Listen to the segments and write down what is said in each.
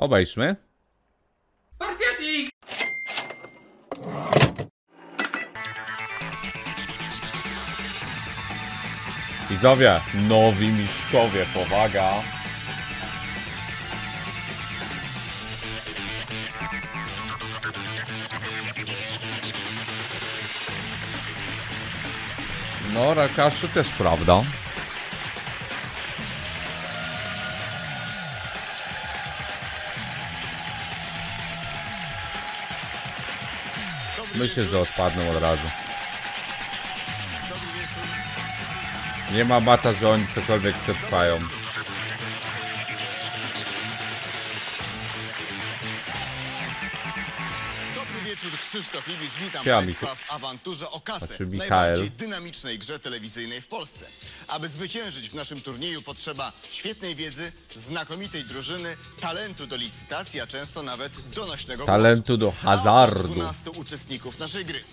Obejrzmy. Spartiatix! Widzowie, nowi mistrzowie, powaga. No, rakaszy też, prawda? Myślę, że odpadną od razu. Nie ma bata, że oni cokolwiek przetrwają. Krzysztof Iwicz, witam Państwa w Awanturze o Kasę, najbardziej dynamicznej grze telewizyjnej w Polsce. Aby zwyciężyć w naszym turnieju potrzeba świetnej wiedzy, znakomitej drużyny, talentu do licytacji, a często nawet donośnego talentu do hazardu. 12 uczestników naszej gry.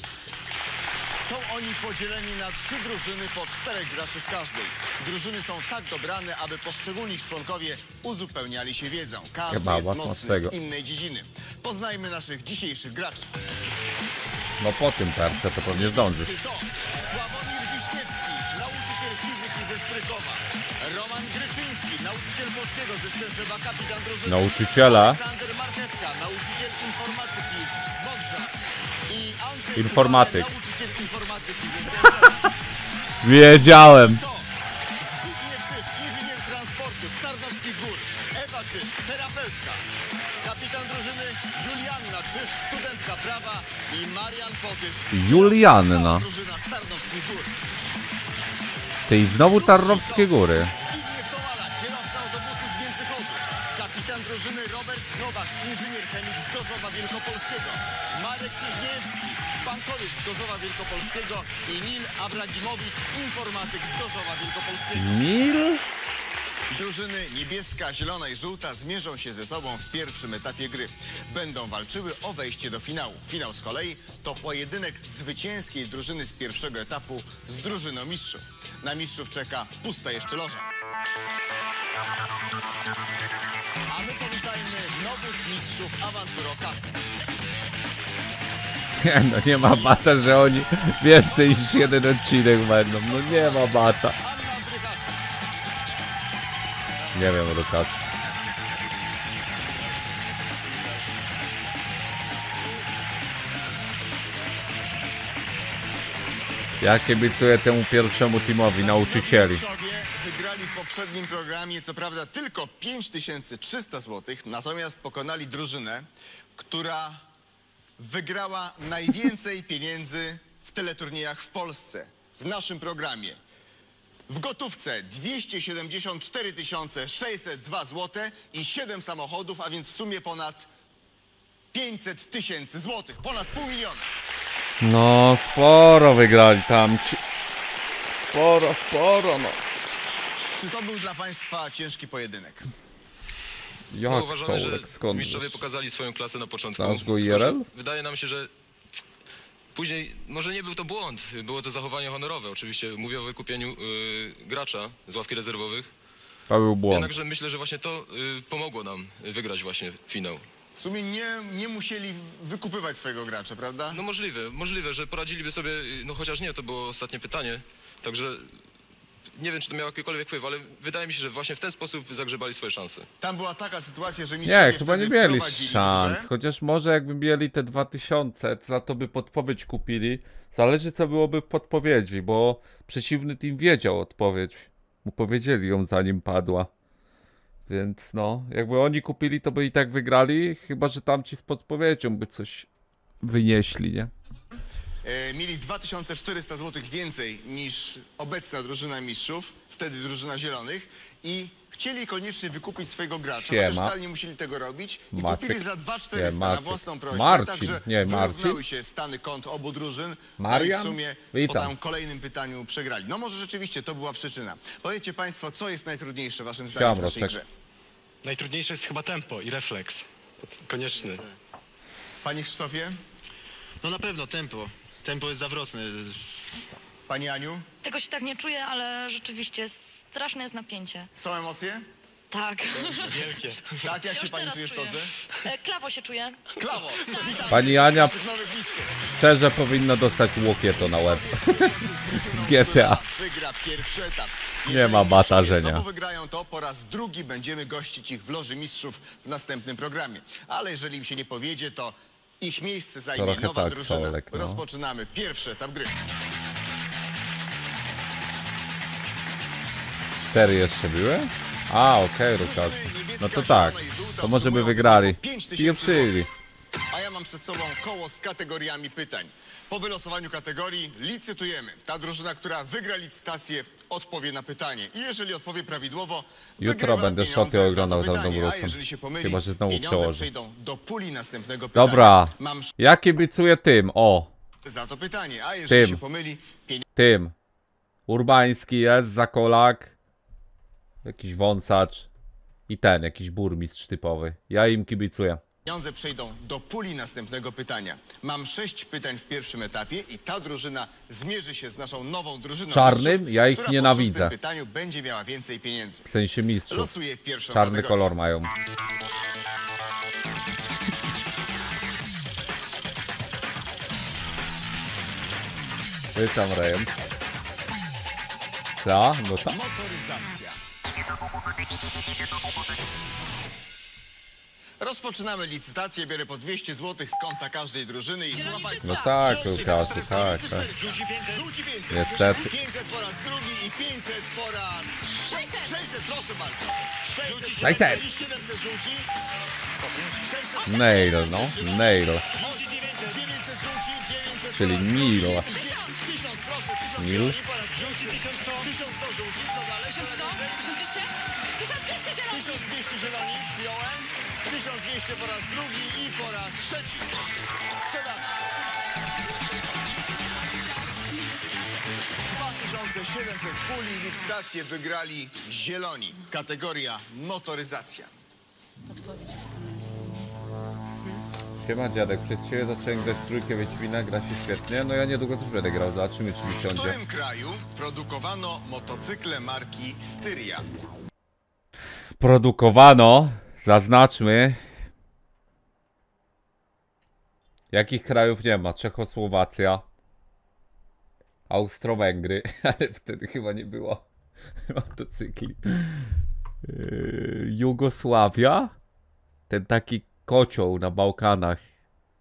Są oni podzieleni na 3 drużyny po 4 graczy w każdej. Drużyny są tak dobrane, aby poszczególni ich członkowie uzupełniali się wiedzą. Każdy jest mocny z innej dziedziny. Poznajmy naszych dzisiejszych graczy. No po tym tarce to pewnie zdążysz. Sławomir Wiśniewski, nauczyciel fizyki ze Strykowa. Roman Gryczyński, nauczyciel polskiego ze Stęszewa, kapitan drużyny. Aleksander Marchewka, nauczyciel informatyki z Dobrza. I Andrzej Informatyk. Wiedziałem. Zbigniew Czysz, inżynier transportu z Tarnowskich Gór. Ewa Czysz, terapeutka. Kapitan drużyny Julianna Czysz, studentka prawa. I Marian Potysz. Julianna. Ty znowu Tarnowskie Góry. Zbigniew Tomala, kierowca autobusu z Międzychodu. Kapitan drużyny Robert Nowak, inżynier chemik z Dożowa Wielkopolskiego. Marek Czyżniewski, bankowiec z Dożowa Wielkopolskiego i Emil Abladimowicz, informatyk z Dożowa Wielkopolskiego. Emil? Drużyny niebieska, zielona i żółta zmierzą się ze sobą w pierwszym etapie gry. Będą walczyły o wejście do finału. Finał z kolei to pojedynek zwycięskiej drużyny z pierwszego etapu z drużyną mistrzów. Na mistrzów czeka pusta jeszcze loża. A my powitajmy nowych mistrzów Awantura o Kasę. No nie ma bata, że oni więcej niż jeden odcinek będą. No nie ma bata. Nie wiem, Lukasz. Ja kibicuję temu pierwszemu teamowi nauczycieli. Wygrali w poprzednim programie, co prawda, tylko 5300 zł, natomiast pokonali drużynę, która wygrała najwięcej pieniędzy w teleturniejach w Polsce, w naszym programie. W gotówce 274 602 zł i 7 samochodów, a więc w sumie ponad 500 tysięcy złotych. Ponad pół miliona. No, sporo wygrali tamci. Sporo, no. Czy to był dla Państwa ciężki pojedynek? Jak no, uważamy, że mistrzowie pokazali swoją klasę na początku. Wydaje nam się, że później, może nie był to błąd, było to zachowanie honorowe. Oczywiście mówię o wykupieniu gracza z ławki rezerwowych. To był błąd. Jednakże myślę, że właśnie to pomogło nam wygrać właśnie finał. W sumie nie musieli wykupywać swojego gracza, prawda? No możliwe, że poradziliby sobie, no chociaż nie, to było ostatnie pytanie. Także nie wiem, czy to miało jakikolwiek wpływ, ale wydaje mi się, że właśnie w ten sposób zagrzebali swoje szanse. Tam była taka sytuacja, że mistrzowie chyba nie mieli szans, chociaż może jakby mieli te 2000, za to by podpowiedź kupili. Zależy, co byłoby w podpowiedzi, bo przeciwny team wiedział odpowiedź. Mu powiedzieli ją, zanim padła. Więc no, jakby oni kupili, to by i tak wygrali, chyba że tamci z podpowiedzią by coś wynieśli, nie? Mieli 2400 zł więcej niż obecna drużyna mistrzów, wtedy drużyna zielonych, i chcieli koniecznie wykupić swojego gracza, chociaż wcale nie musieli tego robić, i kupili za 2400 na własną prośbę, także wyrównały się stany kont obu drużyn, i w sumie po tam kolejnym pytaniu przegrali. No może rzeczywiście to była przyczyna. Powiedzcie Państwo, co jest najtrudniejsze Waszym zdaniem w naszej grze? Najtrudniejsze jest chyba tempo i refleks. Konieczny. Panie Krzysztofie? No na pewno tempo. Tempo jest zawrotne. Pani Aniu? Tego się tak nie czuję, ale rzeczywiście straszne jest napięcie. Są emocje? Tak. Wielkie. Tak, jak się pani czuje w todze? Klawo się czuje. Klawo. Pani Ania szczerze powinna dostać łokieto na łeb. GTA. Wygra pierwszy etap. Nie ma batarzenia. Znowu wygrają to, po raz drugi będziemy gościć ich w Loży Mistrzów w następnym programie. Ale jeżeli im się nie powiedzie, to ich miejsce zajmie nowa drużyna. Rozpoczynamy pierwszy etap gry. 4 jeszcze były? A, okej, Rukas. No to tak, to może by wygrali. Pieprzyli. A ja mam przed sobą koło z kategoriami pytań. Po wylosowaniu kategorii licytujemy. Ta drużyna, która wygra licytację, odpowie na pytanie. I jeżeli odpowie prawidłowo, jutro będę szoty oglądał za mną wrócą. Chyba, że znowu przełożę. Do puli następnego pytania. Dobra, ja kibicuję tym, o. Za to pytanie, a jeżeli się pomyli... Tym. Urbański jest, Zakolak. Jakiś wąsacz i ten, jakiś burmistrz typowy. Ja im kibicuję. Pieniądze przejdą do puli następnego pytania. Mam 6 pytań w pierwszym etapie i ta drużyna zmierzy się z naszą nową drużyną. Czarnym? Ja ich nienawidzę. W pytaniu będzie miała więcej pieniędzy. W sensie mistrzów. Losuję pierwszą Czarny kategorię. Kolor mają. Pytam rejem. Co? No tak. Motoryzacja. Rozpoczynamy licytację, biorę po 200 zł z konta każdej drużyny i złapać... No tak, Łukasz, tak, tak. Rzuci 500, niestety. 500 po raz drugi i 500 po raz... 600, proszę bardzo. 600, 700 rzuci. Nail, no, nail. 900 rzuci, 900. Czyli mil. 1000, proszę, 1000 po raz drugi. 1000 to rzuci, co dalej? 1200 zieloni, przyjąłem. 1200 po raz drugi i po raz trzeci. Sprzedam. 2700 puli, licytację wygrali zieloni. Kategoria motoryzacja. Odpowiedź jest Siema dziadek, przez ciebie zacząłem grać w trójkę Wiedźmina, gra się świetnie, no ja niedługo też będę grał, zobaczymy czy mi wsiądzie. W którym kraju produkowano motocykle marki Styria? Sprodukowano, zaznaczmy. Jakich krajów nie ma? Czechosłowacja, Austro-Węgry, ale wtedy chyba nie było motocykli. Jugosławia? Ten taki kocioł na Bałkanach.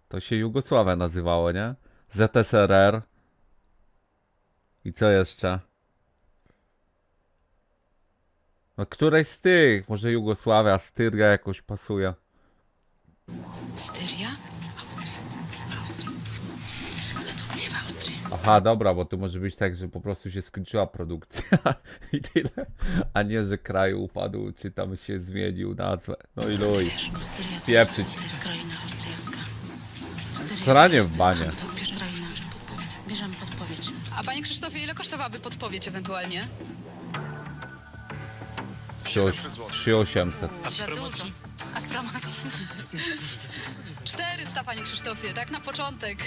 To się Jugosławia nazywało, nie? ZSRR. I co jeszcze? No któreś z tych? Może Jugosławia, Styria jakoś pasuje. Styria? Austria. Austria. No to nie w Austrii. Aha, dobra, bo tu może być tak, że po prostu się skończyła produkcja i tyle. A nie, że kraj upadł, czy tam się zmienił nazwę. No i luj. Pieprzyć. Sranie w banie. Bierzemy podpowiedź. A panie Krzysztofie, ile kosztowałaby podpowiedź ewentualnie? 3800. A w promocji? 400, panie Krzysztofie, tak na początek.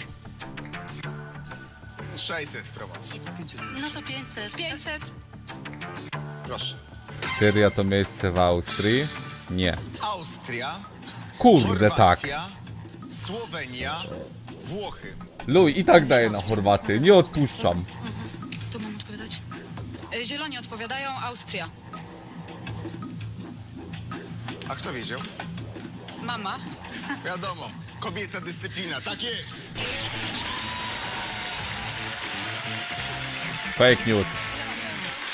600 w promocji. No to 500. 500. Proszę. Styria to miejsce w Austrii? Nie. Austria. Kurde, Chorwacja, tak. Słowenia, Włochy. Luj, i tak daję na Chorwację, nie odpuszczam. To mam odpowiadać. Zieloni odpowiadają, Austria. A kto wiedział? Mama. Wiadomo, kobieca dyscyplina, tak jest. Fake news.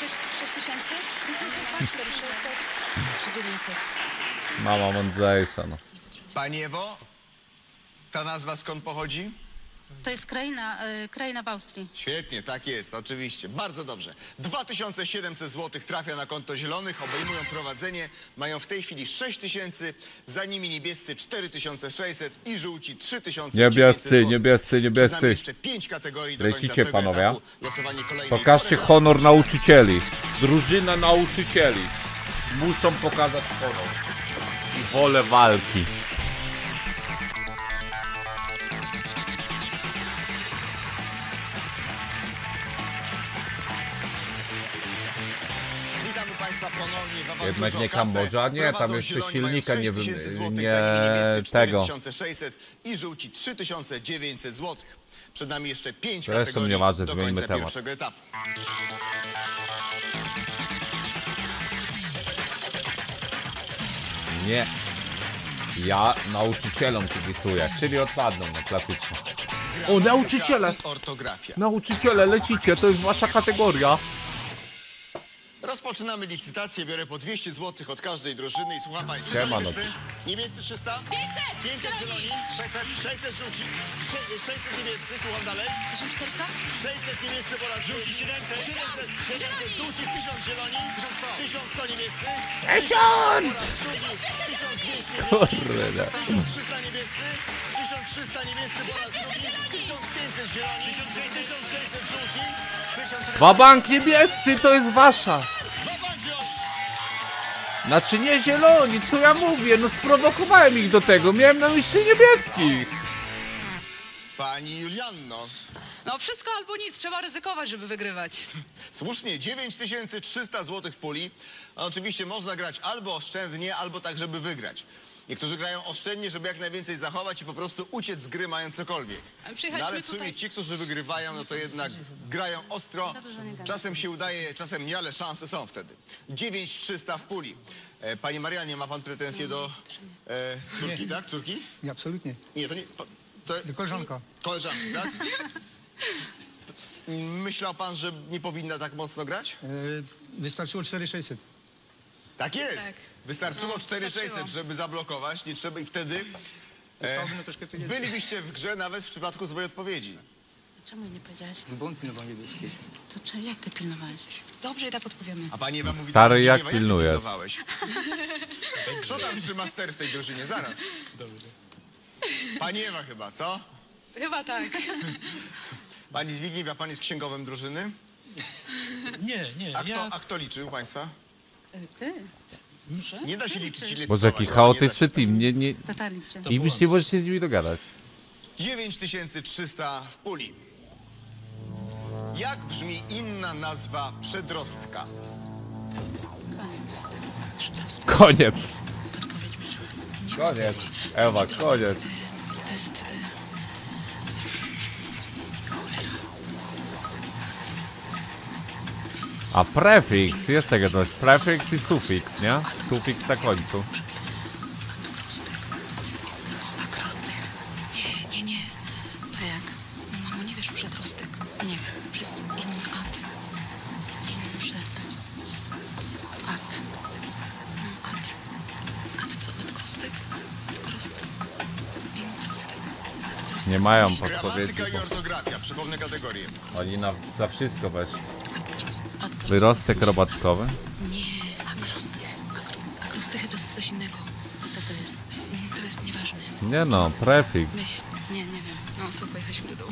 6000? 4600? 3900. Mama mądrzejsza, no. Paniewo, ta nazwa skąd pochodzi? To jest kraina w Austrii. Świetnie, tak jest, oczywiście. Bardzo dobrze. 2700 zł trafia na konto zielonych, obejmują prowadzenie. Mają w tej chwili 6000, za nimi niebiescy 4600 i żółci 3900 zł. Niebiescy. Przed nami jeszcze 5 kategorii do końca tego etapu. Losowanie kolejnej. Pokażcie honor nauczycieli. Drużyna nauczycieli. Muszą pokazać honor. I wolę walki. Ponownie Jednak nie Kambodża, nie, tam jeszcze silnika nie tego. 4600 i żółci 3900 zł. Przed nami jeszcze 5 kategorii do końca pierwszego etapu. Nie. Ja nauczycielom kibisuję, czyli odpadną na klasycznie. O, nauczyciele! Nauczyciele, lecicie, to jest wasza kategoria. Rozpoczynamy licytację, biorę po 200 zł od każdej drużyny i słucham państwa. Niebiescy 300, 500 zieloni, 600 żółci, 600 niebiescy, słucham dalej. 1400, 600 niebiescy po raz żółci, 700 żółci, 1000 zieloni, 1100 niebiescy, 1200 niebiescy, 1300 niebiescy po raz drugi, 1500 zieloni, 1600 żółci. Wabank niebiescy, to jest wasza. Znaczy nie zieloni, co ja mówię, no sprowokowałem ich do tego, miałem na myśli niebieskich. Pani Julianno. No wszystko albo nic, trzeba ryzykować, żeby wygrywać. Słusznie, 9300 zł w puli. A oczywiście można grać albo oszczędnie, albo tak, żeby wygrać. Niektórzy grają oszczędnie, żeby jak najwięcej zachować i po prostu uciec z gry mając cokolwiek. No, ale w sumie ci, którzy wygrywają, no to jednak grają ostro. Czasem się udaje, czasem nie, ale szanse są wtedy. 9300 w puli. Pani Marianie, ma pan pretensje do córki, nie. Tak? Córki? Nie, absolutnie. Nie, to nie... To koleżanka. Koleżanka, tak? Myślał pan, że nie powinna tak mocno grać? Wystarczyło 4600. Tak jest. Tak. Wystarczyło 4600, żeby zablokować, nie trzeba i wtedy bylibyście w grze nawet w przypadku złej odpowiedzi. A czemu jej nie powiedziałaś? Bo on pilnował niebieskiej. To czemu, jak ty pilnowałeś? Dobrze, i tak odpowiemy. A pani Ewa mówi, stary, jak pilnujesz? Kto tam trzyma ster w tej drużynie? Zaraz. Dobrze. Pani Ewa chyba, co? Chyba tak. Pani Zbigniewa, pan jest księgowym drużyny? Nie, nie. A kto liczył państwa? Ty. Muszę? Nie da się liczyć, ile może jakiś chaotyczny team, nie... I byś nie możesz się z nimi dogadać. 9300 w puli. Jak brzmi inna nazwa przedrostka? Koniec. Koniec. Ewa, koniec. To jest... A prefiks, jest tego coś, prefiks i sufiks, nie? Sufiks na końcu. Przedrostek. Nie. A jak? Mamo, nie wiesz, przedrostek. Nie wiem, przez inny ad. Inny przed. Ad. Ad. Ad co? Odkrostek? Odkrostek. Inny. Nie mają podpowiedzi. Gramatyka i ortografia, przypomnę kategorię. Oni na, za wszystko weszli. Wyrostek robaczkowy? Nie, akrostych to jest coś innego. A co to jest? To jest nieważne. Nie no, prefiks. Myśl. Nie wiem. No to pojechaliśmy do domu.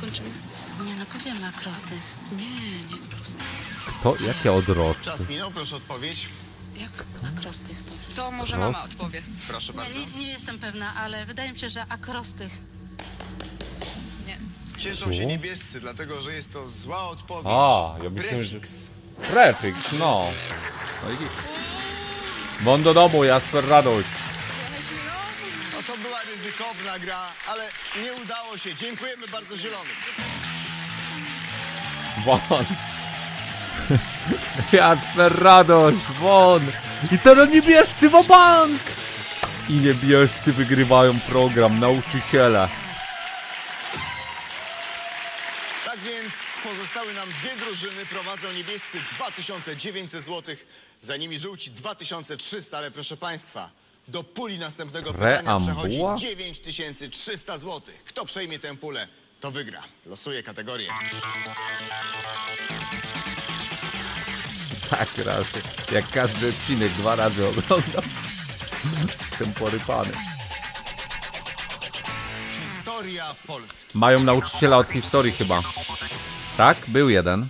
Kończymy? Nie no, powiemy akrostych. Nie akrostych. Kto? Jakie odrosty? Czas minął, proszę odpowiedź. Jak akrostych? To może mama odpowie. Proszę bardzo. Nie jestem pewna, ale wydaje mi się, że akrostych. Cieszą się niebiescy, dlatego że jest to zła odpowiedź. A, ja myślałem, że... Prefiks, no. No i... Bądź do domu, Jasper, radość. No to była ryzykowna gra, ale nie udało się. Dziękujemy bardzo zielonym. Won. Jasper, radość, won. I teraz niebiescy w bank. I niebiescy wygrywają program, nauczyciele. Pozostały nam dwie drużyny, prowadzą niebiescy 2900 zł, za nimi żółci 2300, ale proszę państwa, do puli następnego pytania przechodzi 9300 zł. Kto przejmie tę pulę, to wygra. Losuję kategorię. Tak raczej, jak każdy odcinek 2 razy oglądam. Jestem porypany. Historia Polski. Mają nauczyciela od historii chyba. Tak, był jeden.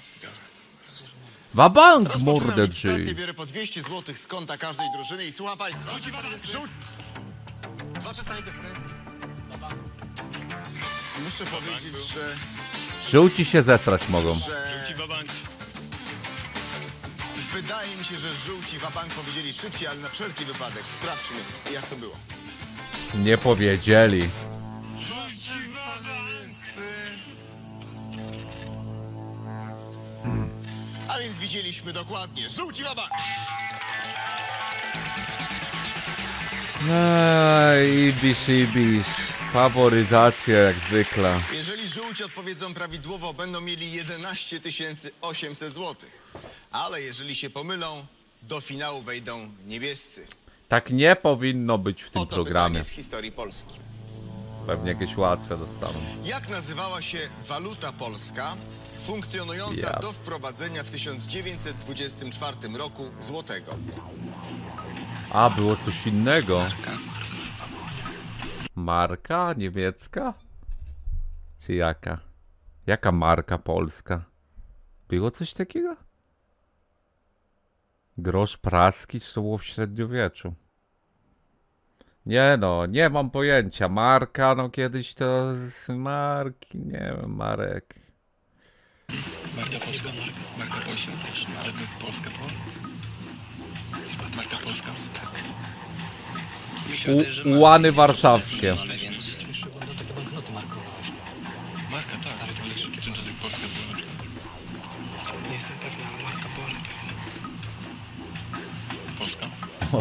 Wabank, morderczy. Biorę po 200 zł z konta każdej drużyny i słucha państwa. Muszę powiedzieć, że... Żółci się zesrać mogą. Wydaje mi się, że żółci wabank powiedzieli szybciej, ale na wszelki wypadek sprawdźmy, jak to było. Nie powiedzieli. A więc widzieliśmy dokładnie. Żółci wabank! Ibisz. Faworyzacja jak zwykle. Jeżeli żółci odpowiedzą prawidłowo, będą mieli 11 800 zł. Ale jeżeli się pomylą, do finału wejdą niebiescy. Tak nie powinno być w tym Oto programie. Z historii Polski. Pewnie jakieś łatwe dostaną. Jak nazywała się waluta polska, funkcjonująca do wprowadzenia w 1924 roku złotego? A, było coś innego. Marka niemiecka? Czy jaka? Jaka marka polska? Było coś takiego? Grosz praski, czy to było w średniowieczu? Nie no, nie mam pojęcia. Marka, no kiedyś to z marki, nie wiem, marek. Marka polska. Łany warszawskie. Marka, tak, ale polska była. Nie jestem pewna, ale marka polska.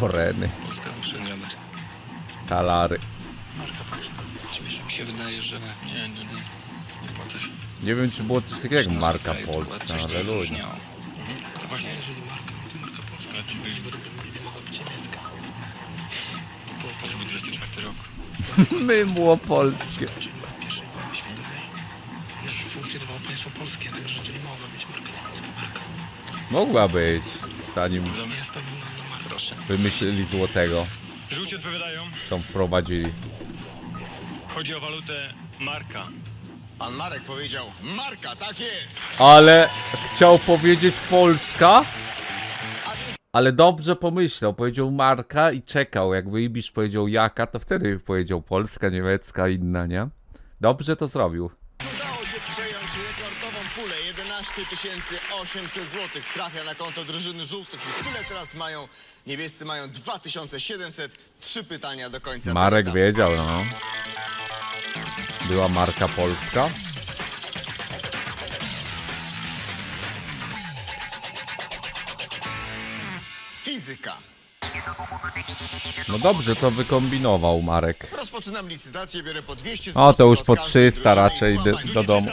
Oreny. Polska zawsze zmiana. Talary. Marka polska. Mi się wydaje, że nie płacę się. Nie wiem, czy było coś takiego jak marka polska, ale luźno. To właśnie, jeżeli marka polska, ale ci byli, bo to mogła być niemiecka. To był 24 rok. Mydło polskie. Już funkcjonowało państwo polskie, także nie mogła być marka niemiecka. Mogła być, zanim wymyślili złotego. Żółci odpowiadają. Tą wprowadzili. Chodzi o walutę marka. Pan Marek powiedział, marka, tak jest! Ale chciał powiedzieć Polska? Ale dobrze pomyślał, powiedział marka i czekał. Jakby Ibisz powiedział jaka, to wtedy powiedział polska, niemiecka, inna, nie? Dobrze to zrobił. Udało się przejąć rekordową pulę. 11 800 zł trafia na konto drużyny żółtych. Tyle teraz mają. Niebiescy mają 2700. 3 pytania do końca. Marek wiedział, no. Była marka polska. Fizyka. No dobrze, to wykombinował Marek. Rozpoczynam licytację, biorę po 200 zł. O, to już po 300 raczej do domu.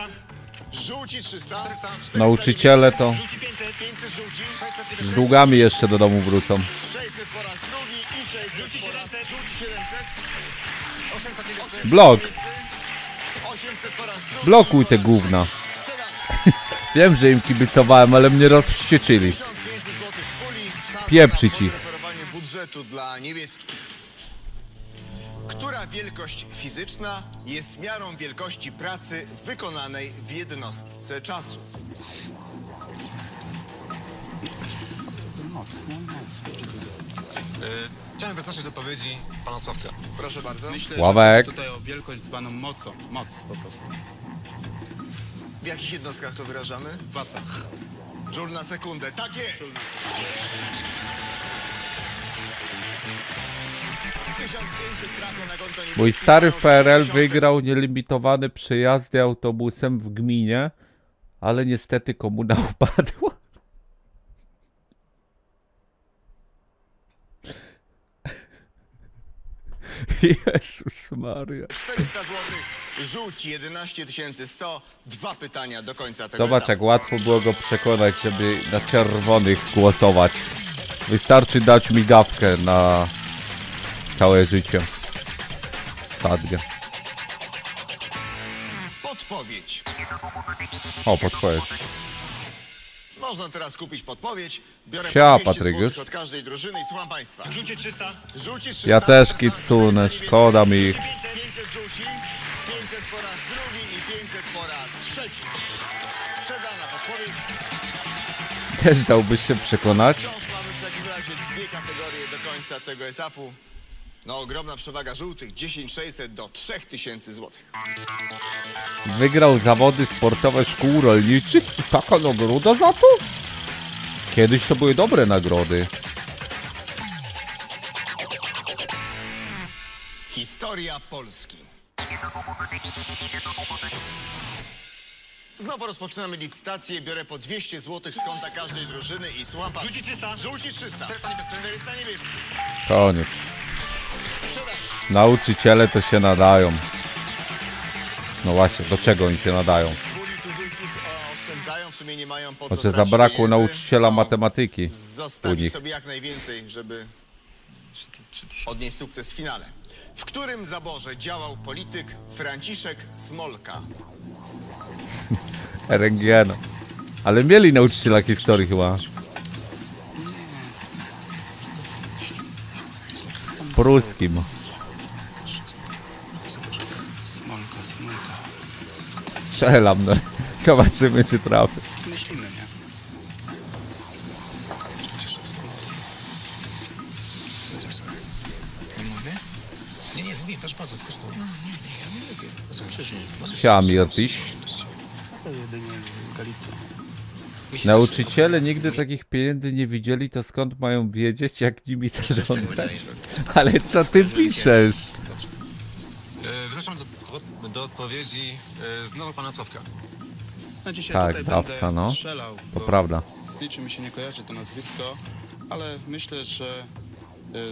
Żółci 300. Nauczyciele to z długami jeszcze do domu wrócą. 600 po raz drugi i 600 po raz 700. Blok. 800 po raz drugi. Blokuj te gówna. Wiem, że im kibicowałem, ale mnie rozwścieczyli. Pieprzyć ich. Budżetu dla niebieskich. Która wielkość fizyczna jest miarą wielkości pracy wykonanej w jednostce czasu? Chciałem wyznaczyć odpowiedzi pana Sławka. Proszę bardzo. Myślę, że tutaj o wielkość zwaną mocą. Moc po prostu. W jakich jednostkach to wyrażamy? W watach. Joule na sekundę. Tak jest! 1500 trafia na konto niebieskich. Mój stary w PRL wygrał nielimitowane przejazdy autobusem w gminie, ale niestety komuna upadła. Jezus Maria. 400 zł, żółci 11100, 2 pytania do końca tego. Zobacz, jak łatwo było go przekonać, żeby na czerwonych głosować. Wystarczy dać migawkę na całe życie. Sadgę. Podpowiedź. O, podpowiedź. Można teraz kupić podpowiedź. Biorę po 200 zł od każdej drużyny i słucham państwa. Żółci 300. Żółci 300. Ja też kicunę, szkoda mi ich. 500 żółci, 500 po raz drugi i 500 po raz trzeci. Sprzedana podpowiedź. Też dałbyś się przekonać. Wciąż mamy w takim razie dwie kategorie do końca tego etapu. No, ogromna przewaga żółtych, 10600 do 3000 zł. Wygrał zawody sportowe szkół rolniczych i taka nagroda za to? Kiedyś to były dobre nagrody. Historia Polski. Znowu rozpoczynamy licytację, biorę po 200 zł z konta każdej drużyny i słampa. Rzuci 300. Rzuci 300. 400 niebiescy. Koniec. Sprzedaj. Nauczyciele to się nadają. No właśnie, do czego oni się nadają? Znaczy zabrakło nauczyciela matematyki. Zostawi sobie jak najwięcej, żeby odnieść sukces w finale. W którym zaborze działał polityk Franciszek Smolka? Rengeno. Ale mieli nauczyciela historii chyba. Pruskim. Strzelam, no. Zobaczymy, czy trafi. Myślimy, nie? Nie, nie, mówię, też bardzo. Chciałem jakiś. Nauczyciele nigdy takich pieniędzy nie widzieli, to skąd mają wiedzieć, jak nimi zarządzać? Ale co ty piszesz? Wracam do odpowiedzi znowu pana Sławka. Na dzisiaj tak, tutaj dawca, będę no. Strzelał, to prawda. Z niczym mi się nie kojarzy to nazwisko, ale myślę, że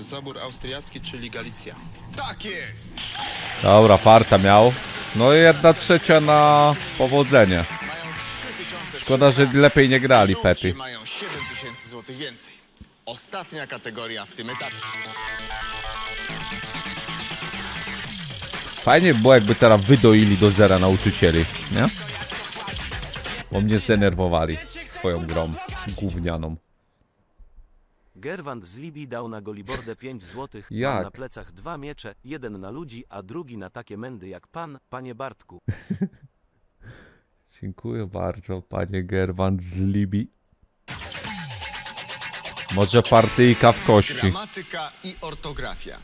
zabór austriacki, czyli Galicja. Tak jest! Dobra, farta miał. No i 1/3 na powodzenie. Szkoda, że lepiej nie grali Pety. Mają 7000 zł więcej. Ostatnia kategoria w tym etapie. Fajnie było, jakby teraz wydoili do zera nauczycieli, nie? Bo mnie zdenerwowali swoją grą gównianą. Gerwant z Libii dał na golibordę 5 złotych, na plecach 2 miecze, jeden na ludzi, a drugi na takie mędy jak pan, panie Bartku. Dziękuję bardzo, panie Gerwant z Libii. Może partyjka w kości. Gramatyka i ortografia.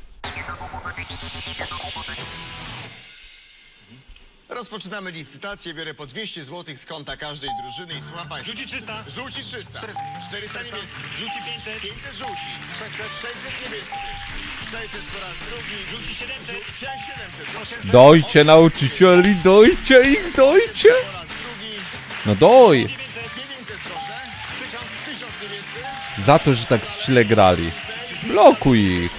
Rozpoczynamy licytację, biorę po 200 zł z konta każdej drużyny i słucham państwa. Rzuci 300. Rzuci 300. 400 niebieskich. Rzuci 500. 500 rzuci. 600 niebieskich. 600 po raz drugi. Rzuci 700. 700. 800. Dojcie nauczycieli, dojcie ich, dojcie. No doj. 900 proszę. 1000 niebieskich. Za to, że tak źle grali. Blokuj ich.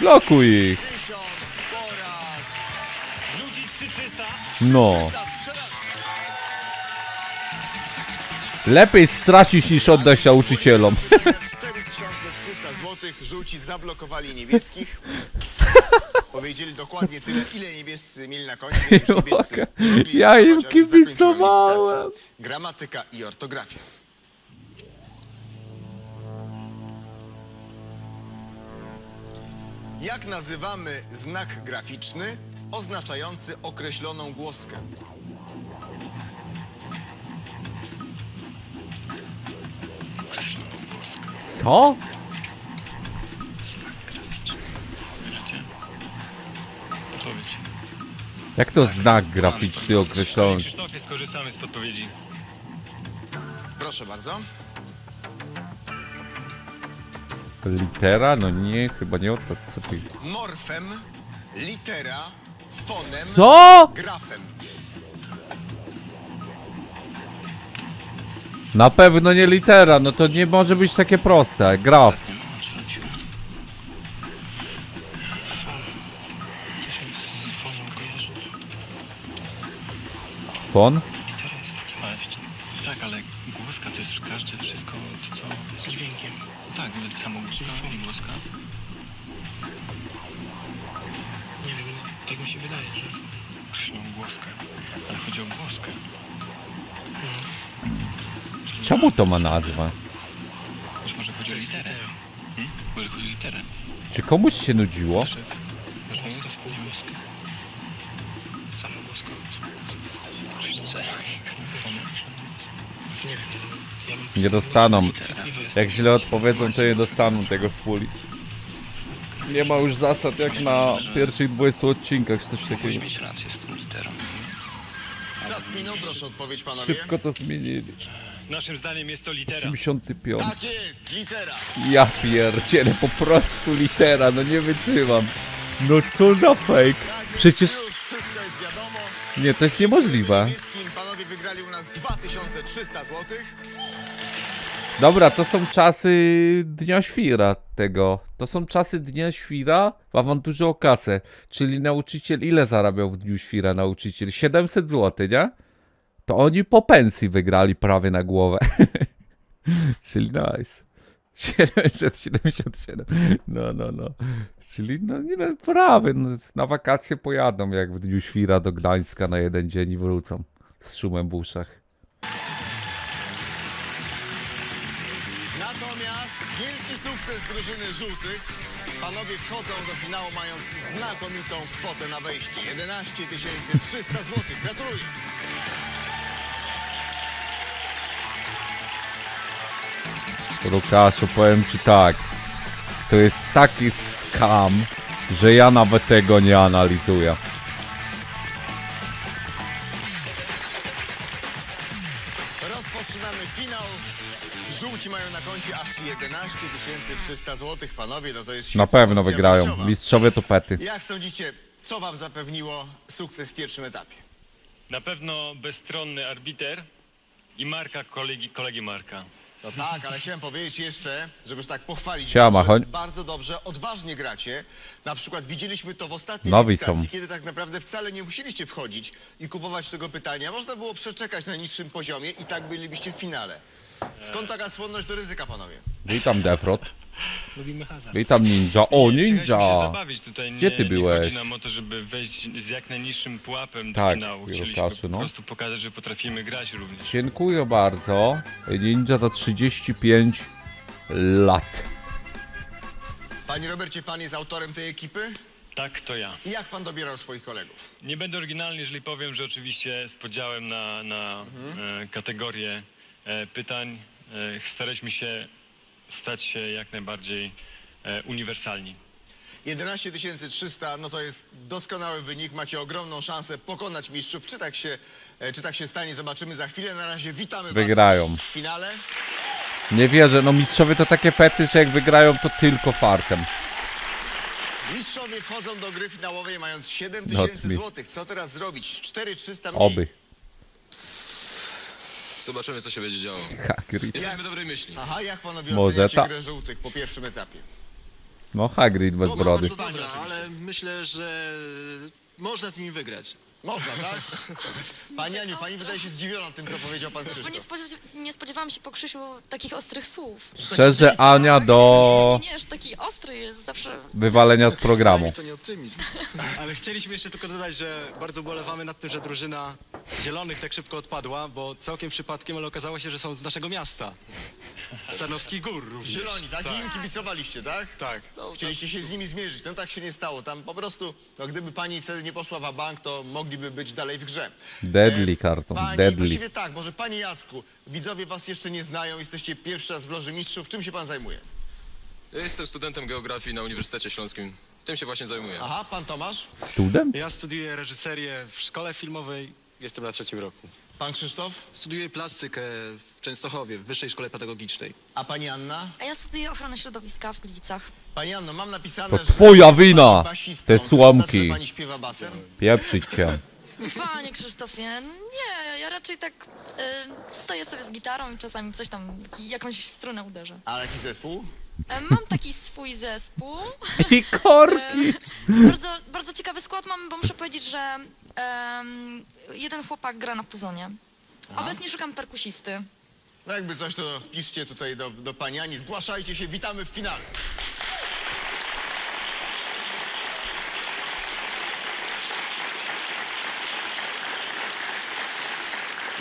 Blokuj ich. No. Lepiej stracić niż oddać nauczycielom. 4300 zł żółci zablokowali niebieskich. Powiedzieli dokładnie tyle, ile niebiescy mieli na końcu. Ja im kibicowałem. Gramatyka i ortografia. Jak nazywamy znak graficzny oznaczający określoną głoskę? Co? Jak to znak graficzny określony? Krzysztofie, skorzystamy z podpowiedzi. Proszę bardzo. Litera? No nie, chyba nie o to. Co ty? Morfem, litera, fonem, co? Grafem. Na pewno nie litera, no to nie może być takie proste. Graf. Fon? Tak, ale głoska to jest każde wszystko, co z dźwiękiem. Tak, nawet samo głoska. Nie wiem, tak mi się wydaje, że określą głoskę, ale chodzi o głoskę. Czemu to ma nazwę? Być może chodzi o literę. Może chodzi o literę. Czy komuś się nudziło? Może głoska z półgłoska. Samo głoska. Nie dostaną. Jak źle odpowiedzą, to nie dostaną tego z puli. Nie ma już zasad jak na pierwszych 20 odcinkach, czy coś takiego. Czas minął, proszę odpowiedź panowie. Szybko to zmienili. Naszym zdaniem jest to litera. 85. Tak jest, litera. Ja pierdzielę, po prostu litera, no nie wytrzymam. No co za fake. Przecież... Nie, to jest niemożliwe. Panowie wygrali u nas 2300 zł. Dobra, to są czasy Dnia Świra tego. To są czasy Dnia Świra w Awanturze o Kasę. Czyli nauczyciel ile zarabiał w Dniu Świra nauczyciel? 700 zł, nie? To oni po pensji wygrali prawie na głowę. Czyli nice. 777. No. Czyli no nie prawie. No, na wakacje pojadą jak w Dniu Świra do Gdańska na jeden dzień i wrócą. Z szumem w uszach. Natomiast wielki sukces drużyny żółtych. Panowie wchodzą do finału mając znakomitą kwotę na wejście. 11 300 zł. Gratuluję. Lukaszu, powiem ci tak. To jest taki skam, że ja nawet tego nie analizuję. Rozpoczynamy finał. Żółci mają na koncie aż 11 300 zł. Panowie, no to jest... Na pewno wygrają. Mistrzowa. Mistrzowie to pety. Jak sądzicie, co wam zapewniło sukces w pierwszym etapie? Na pewno bezstronny arbiter i marka kolegi Marka. No tak, ale chciałem powiedzieć jeszcze, żeby już tak pochwalić, że bardzo dobrze, odważnie gracie. Na przykład widzieliśmy to w ostatniej licytacji, kiedy tak naprawdę wcale nie musieliście wchodzić i kupować tego pytania. Można było przeczekać na niższym poziomie i tak bylibyście w finale. Skąd taka skłonność do ryzyka, panowie? Witam, Defrot. Lubimy hazard. Witam, Ninja. O, Ninja! Gdzie ty byłeś? Nie chodzi nam o to, żeby wejść z jak najniższym pułapem do finału. Chcieliśmy po prostu pokazać, że potrafimy grać również. Dziękuję bardzo. Ninja za 35 lat. Panie Robercie, pan jest autorem tej ekipy? Tak, to ja. I jak pan dobierał swoich kolegów? Nie będę oryginalny, jeżeli powiem, że oczywiście z podziałem na kategorie pytań staraliśmy się stać się jak najbardziej uniwersalni. 11 300, no to jest doskonały wynik. Macie ogromną szansę pokonać mistrzów. Czy tak się stanie? Zobaczymy za chwilę. Na razie witamy was w finale. Nie wierzę, no mistrzowie to takie pety, że jak wygrają to tylko fartem. Mistrzowie wchodzą do gry finałowej mając 7000 zł. Co teraz zrobić? 4300 mniej. Oby. Zobaczymy, co się będzie działo. Hagrid. Jesteśmy dobrej myśli. Aha, jak panowie oceniacie grę żółtych po pierwszym etapie? No Hagrid bez brody. No dobra, ale myślę, że można z nimi wygrać. Można, tak? Pani Aniu, pani wydaje się zdziwiona tym, co powiedział pan Krzysztof. Bo nie spodziewałam się po Krzysiu takich ostrych słów. Szczerze, Ania do... Nie, że taki ostry jest zawsze... Wywalenia z programu. To nie optymizm. Ale chcieliśmy jeszcze tylko dodać, że bardzo ubolewamy nad tym, że drużyna Zielonych tak szybko odpadła, bo całkiem przypadkiem, ale okazało się, że są z naszego miasta. Z Tarnowskich Gór również. Zieloni, tak? I im kibicowaliście, tak? Tak. No, chcieliście się z nimi zmierzyć. No tak się nie stało. Tam po prostu, no gdyby pani wtedy nie poszła w bank, to mogliby być dalej w grze. Deadly karton, pani, deadly. Właściwie tak, może panie Jacku, widzowie was jeszcze nie znają, jesteście pierwszy raz w Loży Mistrzów. Czym się pan zajmuje? Ja jestem studentem geografii na Uniwersytecie Śląskim. Tym się właśnie zajmuję. Aha, pan Tomasz? Student? Ja studiuję reżyserię w szkole filmowej. Jestem na trzecim roku. Pan Krzysztof? Studiuję plastykę w Częstochowie, w Wyższej Szkole Pedagogicznej. A pani Anna? A ja studiuję ochronę środowiska w Glicach. Pani Anno, mam napisane, to twoja wina! Basistą, te słomki. Znaczy, pani śpiewa basem? Pieprzyć cię. Panie Krzysztofie, nie, ja raczej tak stoję sobie z gitarą i czasami coś tam, jakąś strunę uderzę. A jaki zespół? Mam taki swój zespół. I korki! Bardzo, bardzo ciekawy skład mamy, bo muszę powiedzieć, że jeden chłopak gra na puzonie. Obecnie szukam perkusisty. No jakby coś, to piszcie tutaj do pani Ani. Zgłaszajcie się, witamy w finale.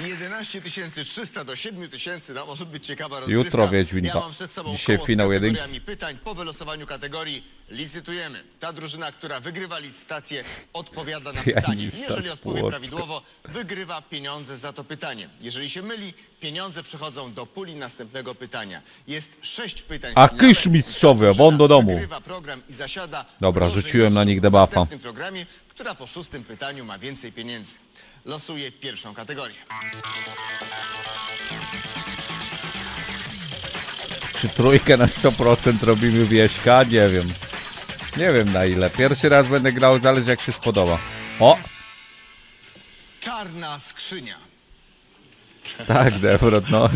I 11 300 do 7000, no może być ciekawa rozgrywka. Jutro Wiedźminka. Ja mam przed sobą dzisiaj koło finał z kategoriami pytań. Po wylosowaniu kategorii licytujemy. Ta drużyna, która wygrywa licytację, odpowiada na pytanie. Jeżeli odpowie prawidłowo, wygrywa pieniądze za to pytanie. Jeżeli się myli, pieniądze przechodzą do puli następnego pytania. Jest 6 pytań. A kysz mistrzowie, won do domu. Wygrywa program i zasiada. Dobra, rzuciłem na nich debuffa. W następnym programie, która po 6. pytaniu ma więcej pieniędzy. Losuję pierwszą kategorię. trójkę na 100% robimy Wieśka, nie wiem. Nie wiem na ile. Pierwszy raz będę grał, zależy jak się spodoba. O! Czarna skrzynia. Tak, Defrod, no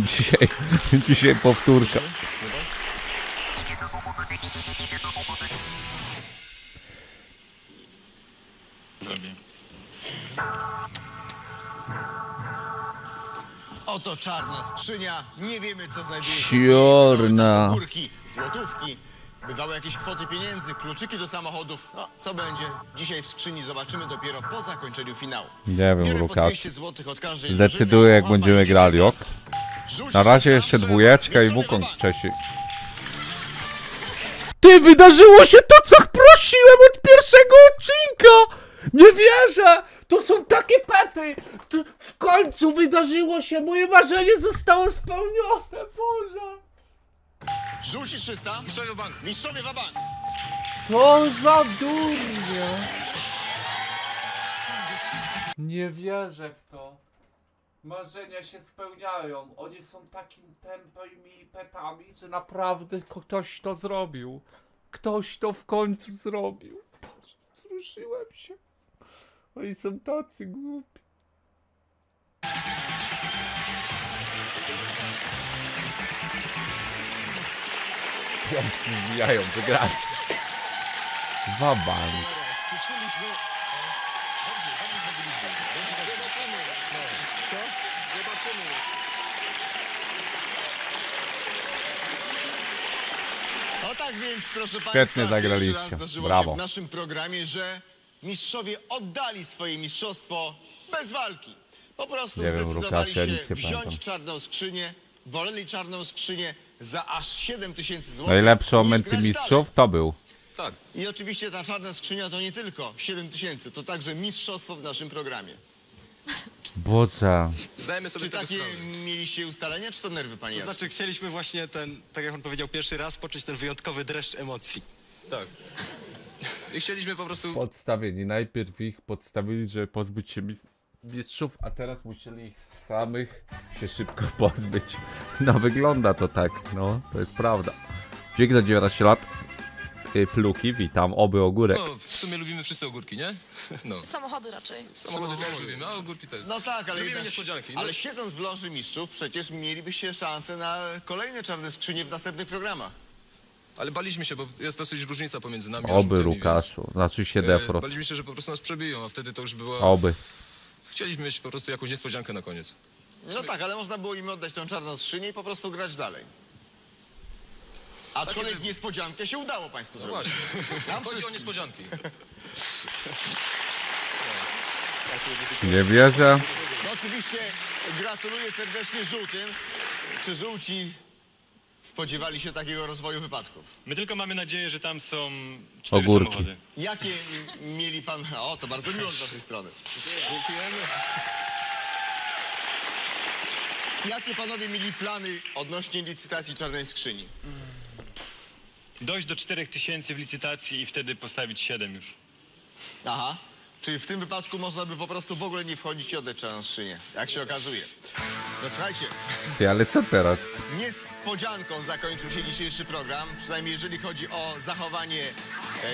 dzisiaj powtórka. Oto czarna skrzynia, nie wiemy co znajduje się. Czarna. Górki, złotówki, bywały jakieś kwoty pieniędzy, kluczyki do samochodów. No, co będzie dzisiaj w skrzyni zobaczymy dopiero po zakończeniu finału. Nie wiem, Łukasz. Zdecyduję jak będziemy grali, ok? Na razie jeszcze dwójeczka i wukong wcześniej. Ty, wydarzyło się to co prosiłem od pierwszego odcinka! Nie wierzę! To są takie pety! To w końcu wydarzyło się! Moje marzenie zostało spełnione! Boże! Żółci 300! Mistrzowie bank! Mistrzowie wabank! Co za durnie! Nie wierzę w to! Marzenia się spełniają! Oni są takim tempem i petami, że naprawdę ktoś to zrobił! Ktoś to w końcu zrobił! Boże, wzruszyłem się! Oni są tacy głupi. Wbijają, wygrali. Wabank. O tak więc, proszę Państwa, zagraliście. Pierwszy raz zdarzyło się w naszym programie, że mistrzowie oddali swoje mistrzostwo bez walki. Po prostu zdecydowali się wziąć czarną skrzynię, woleli czarną skrzynię za aż 7000 zł. Najlepszy moment mistrzów to był. Tak. I oczywiście ta czarna skrzynia to nie tylko 7000, to także mistrzostwo w naszym programie. Boże. Zdajemy sobie sprawę. Czy takie mieliście ustalenia, czy to nerwy, panie Jacku? To znaczy, chcieliśmy właśnie ten, tak jak on powiedział pierwszy raz, poczuć ten wyjątkowy dreszcz emocji. Tak. I chcieliśmy po prostu... Podstawieni. Najpierw ich podstawili, żeby pozbyć się mistrzów, a teraz musieli ich samych się szybko pozbyć. No wygląda to tak, no to jest prawda. Dzięki za 19 lat. Pluki, witam, oby ogórek. No, w sumie lubimy wszyscy ogórki, nie? No. Samochody raczej. Samochody też lubimy, a ogórki też. No tak, ale lubimy niespodzianki. No. Ale siedząc w loży mistrzów przecież mielibyście szansę na kolejne czarne skrzynie w następnych programach. Ale baliśmy się, bo jest dosyć różnica pomiędzy nami. Oby, Łukaszu, znaczy się Defrod. Baliśmy się, że po prostu nas przebiją, a wtedy to już było... Oby. Chcieliśmy mieć po prostu jakąś niespodziankę na koniec. No tak, ale można było im oddać tą czarną skrzynię i po prostu grać dalej. Aczkolwiek tak, niespodziankę się udało Państwu zrobić. Nam chodzi o niespodzianki. Nie wierzę. No, oczywiście gratuluję serdecznie żółtym. Czy żółci... spodziewali się takiego rozwoju wypadków? My tylko mamy nadzieję, że tam są 4 ogórki. Samochody. Jakie mieli pan... O, to bardzo miło z naszej strony. Dziękujemy. Jakie panowie mieli plany odnośnie licytacji czarnej skrzyni? Dojść do 4000 w licytacji i wtedy postawić 7 już. Aha. Czyli w tym wypadku można by po prostu w ogóle nie wchodzić i oddać czarną skrzynię, jak się okazuje. No słuchajcie. Ty, ale co teraz? Niespodzianką zakończył się dzisiejszy program, przynajmniej jeżeli chodzi o zachowanie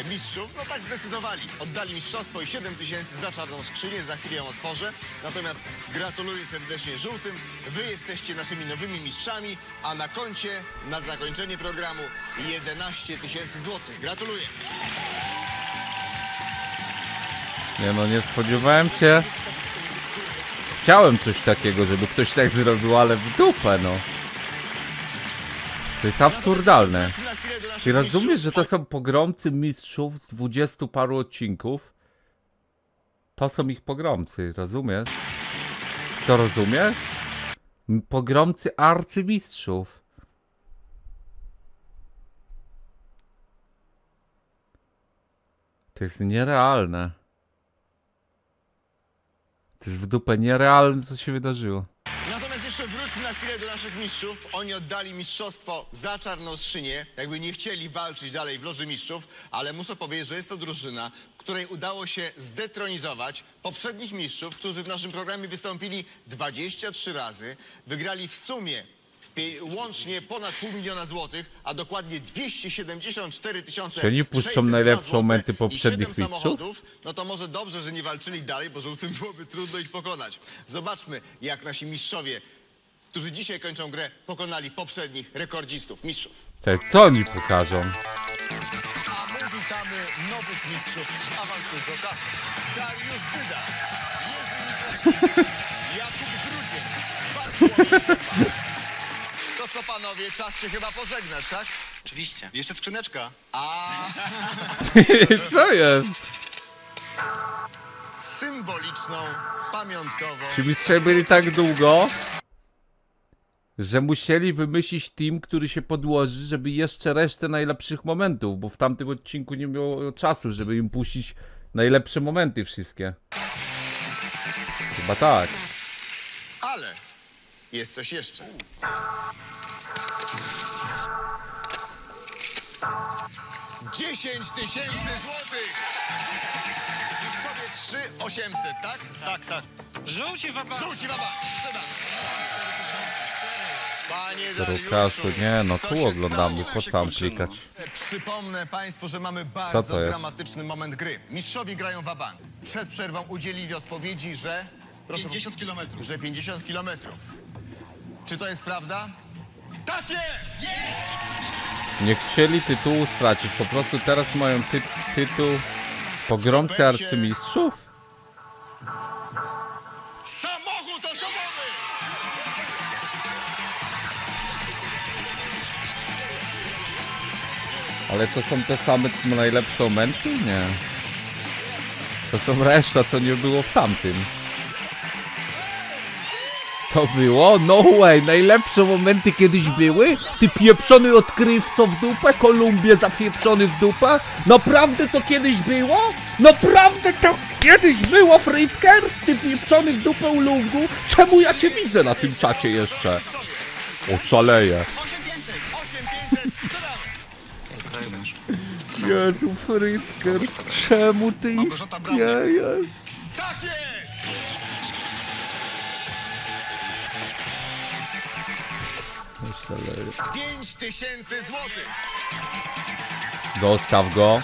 mistrzów. No tak zdecydowali. Oddali mistrzostwo i 7000 za czarną skrzynię, za chwilę ją otworzę. Natomiast gratuluję serdecznie żółtym. Wy jesteście naszymi nowymi mistrzami, a na koncie, na zakończenie programu 11 000 złotych. Gratuluję. Nie no, nie spodziewałem się. Chciałem coś takiego, żeby ktoś tak zrobił, ale w dupę, no. To jest absurdalne. Ty rozumiesz, że to są pogromcy mistrzów z 20 paru odcinków? To są ich pogromcy, rozumiesz? To rozumiesz? Pogromcy arcymistrzów. To jest nierealne. To jest w dupę nierealne, co się wydarzyło. Natomiast jeszcze wróćmy na chwilę do naszych mistrzów. Oni oddali mistrzostwo za czarną skrzynię. Jakby nie chcieli walczyć dalej w loży mistrzów, ale muszę powiedzieć, że jest to drużyna, której udało się zdetronizować poprzednich mistrzów, którzy w naszym programie wystąpili 23 razy. Wygrali w sumie łącznie ponad $500 000 złotych, a dokładnie 274 602 zł. Czyli puszczą najlepsze momenty poprzednich mistrzów. No to może dobrze, że nie walczyli dalej, bo żółtym byłoby trudno ich pokonać. Zobaczmy, jak nasi mistrzowie, którzy dzisiaj kończą grę, pokonali poprzednich rekordzistów, mistrzów. Tak, co oni pokażą? A my witamy nowych mistrzów w Awanturze o Kasę. Dariusz Dyda, Jakub To co, panowie, czas się chyba pożegnać, tak? Oczywiście. Jeszcze skrzyneczka. Co jest? Symboliczną, pamiątkową. Ci mistrze byli tak długo, że musieli wymyślić team, który się podłoży, żeby jeszcze resztę najlepszych momentów, bo w tamtym odcinku nie było czasu, żeby im puścić najlepsze momenty wszystkie. Chyba tak. Ale jest coś jeszcze. $10 000 złotych! I sobie 3800, tak? Tak, tak. Żółci waba! Żółci waba! Sprzedam! Panie Dariuszu, nie, no tu oglądamy, po co klikać? Przypomnę państwu, że mamy bardzo dramatyczny moment gry. Mistrzowie grają wabank. Przed przerwą udzielili odpowiedzi, że... 50 kilometrów. Że 50 kilometrów. Czy to jest prawda? Tak jest! Nie chcieli tytułu stracić, po prostu teraz mają tytuł Pogromcy Arcymistrzów? Samochód osobowy! Ale to są te same najlepsze momenty? Nie. To są reszta, co nie było w tamtym. To było? No way! Najlepsze momenty kiedyś były? Ty pieprzony odkrywco w dupę? Kolumbie zapieprzony w dupę? Naprawdę to kiedyś było? Naprawdę to kiedyś było, Fritkers? Ty pieprzony w dupę ulungu? Czemu ja cię widzę na tym czacie jeszcze? Oszaleję. Jezu, Fritkers, czemu ty istniejesz? Tak jest! Oszaleję. 5000 złotych! Dostaw go.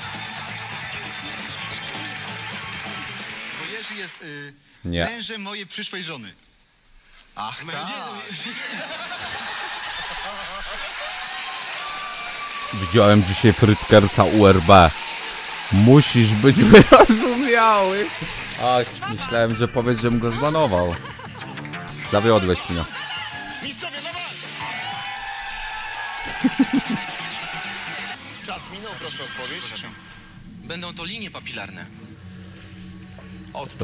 Bo Jerzy jest mężem mojej przyszłej żony. Ach, tak. Widziałem dzisiaj Frytkersa URB. Musisz być wyrozumiały. Ach, myślałem, że powiesz, żebym go zbanował. Zawiodłeś mnie. Czas minął, proszę odpowiedź. Będą to linie papilarne.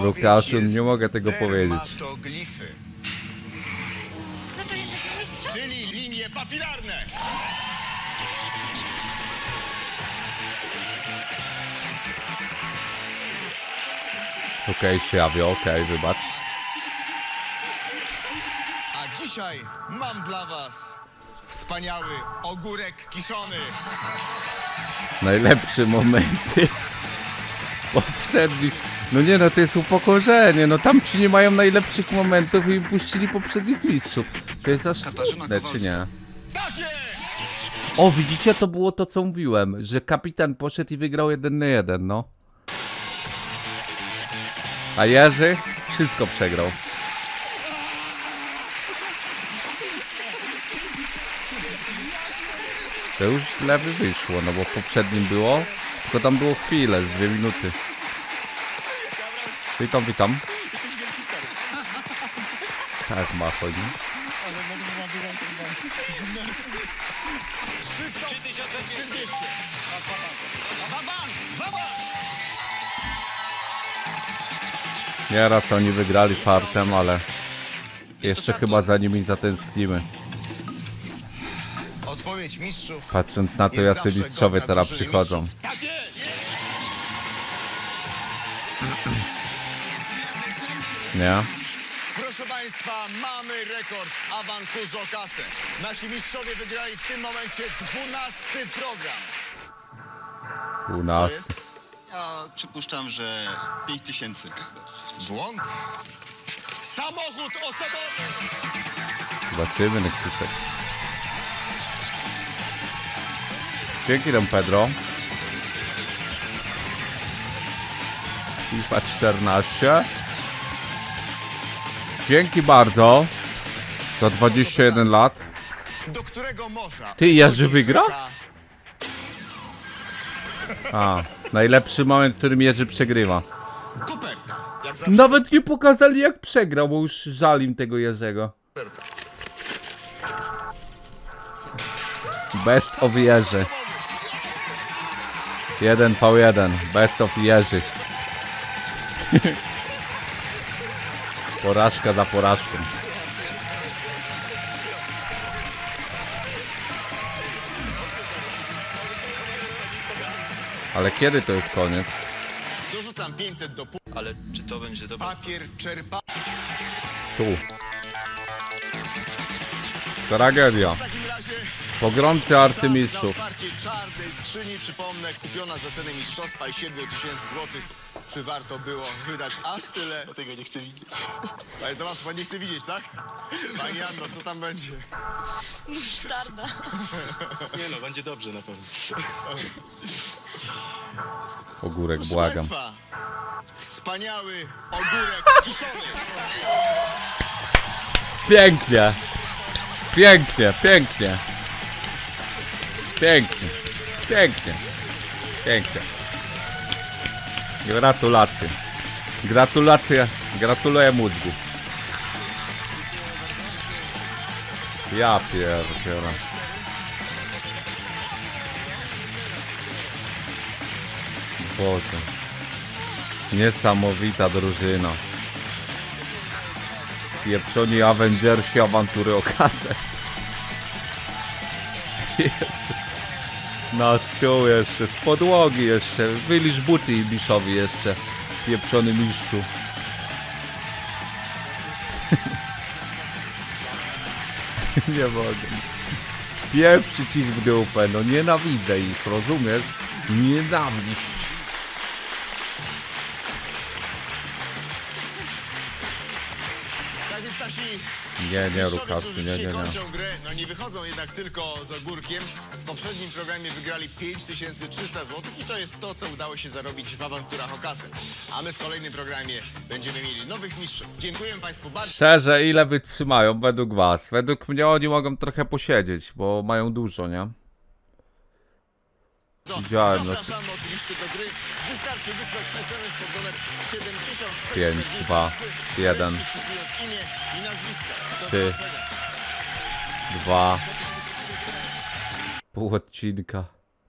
Łukaszu, nie mogę tego powiedzieć. No to jest taki mistrz? Czyli linie papilarne. Okej, się jawię, okej, wybacz. A dzisiaj mam dla was wspaniały ogórek kiszony. Najlepsze momenty poprzednich. No nie, no to jest upokorzenie. No tam ci nie mają najlepszych momentów i puścili poprzednich mistrzów. To jest aż smutne, czy nie? O, widzicie, to było to, co mówiłem, że kapitan poszedł i wygrał 1-1, no. A Jerzy wszystko przegrał. To już lewy wyszło, no bo w poprzednim było, tylko tam było chwilę, 2 minuty. Witam, witam. Tak ma chodzi. 330. Nieraz oni wygrali partem, ale jeszcze chyba za nimi zatęsknimy. Odpowiedź mistrzów. Patrząc na to, jacy mistrzowie teraz przychodzą. Tak jest! Nie? Proszę państwa, mamy rekord w Awanturze o Kasę. Nasi mistrzowie wygrali w tym momencie 12 program. 12. Ja przypuszczam, że 5000. Błąd. Samochód osobowy! Zobaczymy na Krzyszek. Dzięki Don Pedro. FIFA 14. Dzięki bardzo. Za 21 lat. Ty, Jerzy wygra? A, najlepszy moment, w którym Jerzy przegrywa. Nawet nie pokazali jak przegrał, bo już żal im tego Jerzego. Best of Jerzy. 1v1. Best of Jerzy. Porażka za porażką. Ale kiedy to jest koniec? Dorzucam 500 do pół. Ale czy to będzie dobre? Papier czerpa. Tu. Tragedia. Pogromcy arcymistrzów. Czarnej skrzyni, przypomnę, kupiona za cenę mistrzostwa i 7000 zł. Czy warto było wydać aż tyle? Tego nie chcę widzieć. Panie Tomaszu, pan nie chce widzieć, tak? Pani Anno, co tam będzie? Musztarda. Nie no, będzie dobrze na pewno. Ogórek, proszę, błagam. Państwa, wspaniały ogórek kiszony. Pięknie. Pięknie, pięknie. Pięknie, pięknie, pięknie. Gratulacje. Gratulacje, gratuluję mózgu. Ja pierdolę. Boże. Niesamowita drużyna. Pieprzoni Avengersi awantury o kasę. Jezus. Na stół jeszcze, z podłogi jeszcze, wylicz buty i biszowi jeszcze, pieprzony mistrzu. Nie mogę. Pieprzyć ich w dupę, no nienawidzę ich, rozumiesz? Nienawiść. Nie, Lukaszu, nie. Kończą grę, no nie wychodzą jednak tylko z ogórkiem. W poprzednim programie wygrali 5300 zł i to jest to, co udało się zarobić w awanturach o kasę. A my w kolejnym programie będziemy mieli nowych mistrzów. Dziękuję Państwu bardzo. Szczerze, ile wytrzymają według Was? Według mnie oni mogą trochę posiedzieć, bo mają dużo, nie? Widziałem, zapraszamy oczywiście do gry. Wystarczy wysłać SMS pod numer 76 5, 2, 1 3, 2. Pół odcinka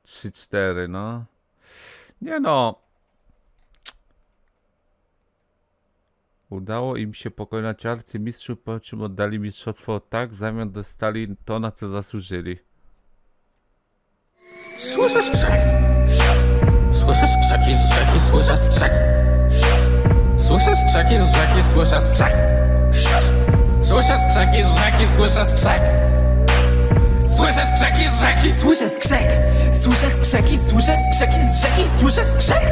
3-4, no. Nie no. Udało im się pokonać arcymistrzów, po czym oddali mistrzostwo, tak? W zamian dostali to, na co zasłużyli. Słyszę skrzek, słyszę skrzeki z rzeki, słyszę skrzek, słyszę skrzeki z rzeki, słyszę skrzek, słyszę skrzeki z rzeki, słyszę skrzek, słyszę skrzeki z rzeki, słyszę skrzek, słyszę skrzeki z rzeki, słyszę skrzek,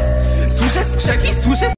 słyszę skrzeki, słyszę